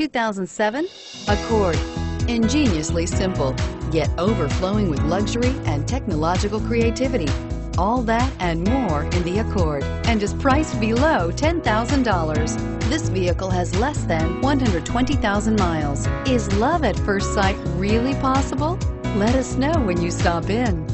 2007 Accord. Ingeniously simple, yet overflowing with luxury and technological creativity. All that and more in the Accord, and is priced below $10,000. This vehicle has less than 120,000 miles. Is love at first sight really possible? Let us know when you stop in.